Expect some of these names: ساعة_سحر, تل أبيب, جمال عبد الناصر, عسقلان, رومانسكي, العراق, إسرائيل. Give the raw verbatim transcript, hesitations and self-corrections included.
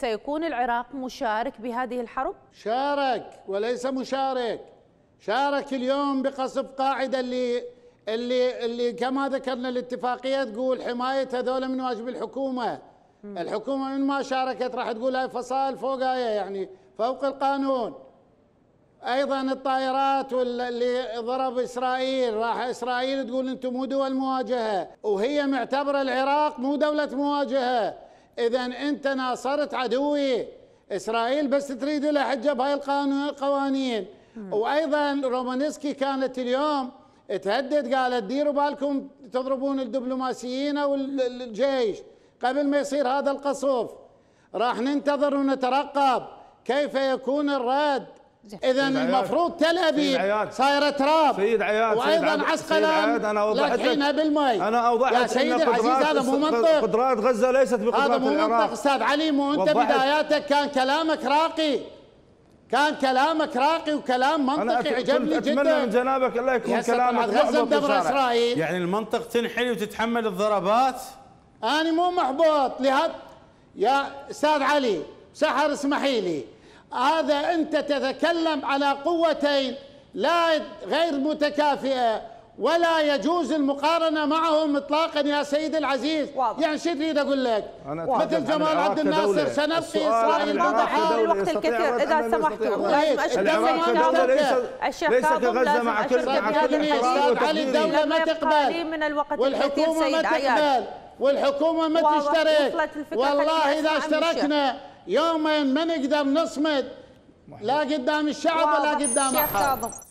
سيكون العراق مشارك بهذه الحرب؟ شارك وليس مشارك، شارك اليوم بقصف قاعدة اللي اللي اللي كما ذكرنا الاتفاقية تقول حماية هذول من واجب الحكومة. م. الحكومة من ما شاركت راح تقول هاي فصائل فوقاية يعني فوق القانون. ايضا الطائرات اللي ضرب اسرائيل راح اسرائيل تقول انتم مو دول مواجهه، وهي معتبره العراق مو دوله مواجهه، اذا انت ناصرت عدوي، اسرائيل بس تريد له حجه بهاي القوانين، وايضا رومانسكي كانت اليوم تهدد قالت ديروا بالكم تضربون الدبلوماسيين او الجيش قبل ما يصير هذا القصف، راح ننتظر ونترقب كيف يكون الرد. إذا المفروض تل أبيب صايرة تراب سيد عياد وأيضا عسقلان لكحينها بالمي. أنا أوضحت أن قدرات, قدرات غزة ليست بقدرات العراق. هذا مو منطق أستاذ علي، مو أنت بداياتك كان كلامك راقي، كان كلامك راقي وكلام منطقي عجبني جدا. أنا أتمنى من جنابك الله يكون كلامك غزة يعني المنطق تنحني وتتحمل الضربات. أنا مو محبوط لهذا يا أستاذ علي سحر، اسمحي لي، هذا أنت تتكلم على قوتين لا غير متكافئة ولا يجوز المقارنة معهم إطلاقا يا سيد العزيز. واضح. يعني شو تريد أقول لك؟ مثل جمال عبد الناصر سنبقي إسرائيل مضحى الوقت الكثير إذا سمحتوا لازم أشكر الشيخ كاظم، لازم أشكر بهذا الحديث الدولة ما تقبل من الوقت الكثير سيد عياد، والحكومة ما تشترك، والله إذا اشتركنا يومين ما نقدر نصمد لا قدام الشعب ولا قدام أحد.